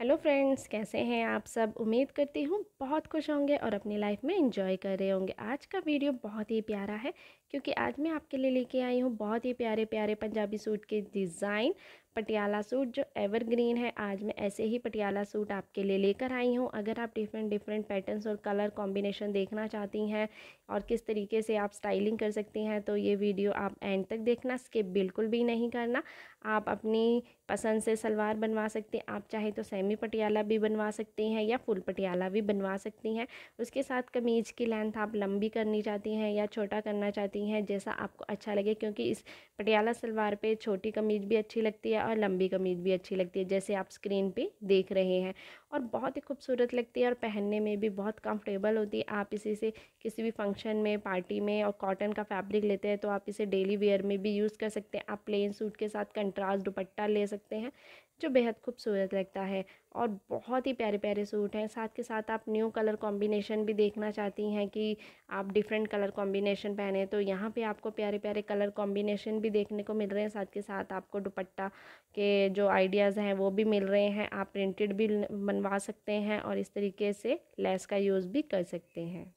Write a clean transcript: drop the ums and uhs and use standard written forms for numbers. Hello friends, कैसे हैं आप सब। उम्मीद करती हूँ बहुत खुश होंगे और अपनी लाइफ में एंजॉय कर रहे होंगे। आज का वीडियो बहुत ही प्यारा है क्योंकि आज मैं आपके लिए लेके आई हूँ बहुत ही प्यारे प्यारे पंजाबी सूट के डिज़ाइन, पटियाला सूट जो एवरग्रीन है। आज मैं ऐसे ही पटियाला सूट आपके लिए लेकर आई हूँ। अगर आप डिफरेंट पैटर्न्स और कलर कॉम्बिनेशन देखना चाहती हैं और किस तरीके से आप स्टाइलिंग कर सकती हैं तो ये वीडियो आप एंड तक देखना, स्किप बिल्कुल भी नहीं करना। आप अपनी पसंद से सलवार बनवा सकते हैं, आप चाहे तो सेमी पटियाला भी बनवा सकती हैं या फुल पटियाला भी बनवा सकती हैं। उसके साथ कमीज़ की लेंथ आप लंबी करनी चाहती हैं या छोटा करना चाहती हैं, जैसा आपको अच्छा लगे, क्योंकि इस पटियाला सलवार पे छोटी कमीज़ भी अच्छी लगती है और लंबी कमीज़ भी अच्छी लगती है, जैसे आप स्क्रीन पे देख रहे हैं। और बहुत ही खूबसूरत लगती है और पहनने में भी बहुत कंफर्टेबल होती है। आप इसी से किसी भी फंक्शन में, पार्टी में, और कॉटन का फैब्रिक लेते हैं तो आप इसे डेली वेयर में भी यूज़ कर सकते हैं। आप प्लेन सूट के साथ कंट्रास्ट दुपट्टा ले सकते हैं जो बेहद खूबसूरत लगता है और बहुत ही प्यारे प्यारे सूट हैं। साथ के साथ आप न्यू कलर कॉम्बिनेशन भी देखना चाहती हैं कि आप डिफरेंट कलर कॉम्बिनेशन पहने, तो यहाँ पे आपको प्यारे प्यारे कलर कॉम्बिनेशन भी देखने को मिल रहे हैं। साथ के साथ आपको दुपट्टा के जो आइडियाज़ हैं वो भी मिल रहे हैं। आप प्रिंटेड भी बनवा सकते हैं और इस तरीके से लेस का यूज़ भी कर सकते हैं।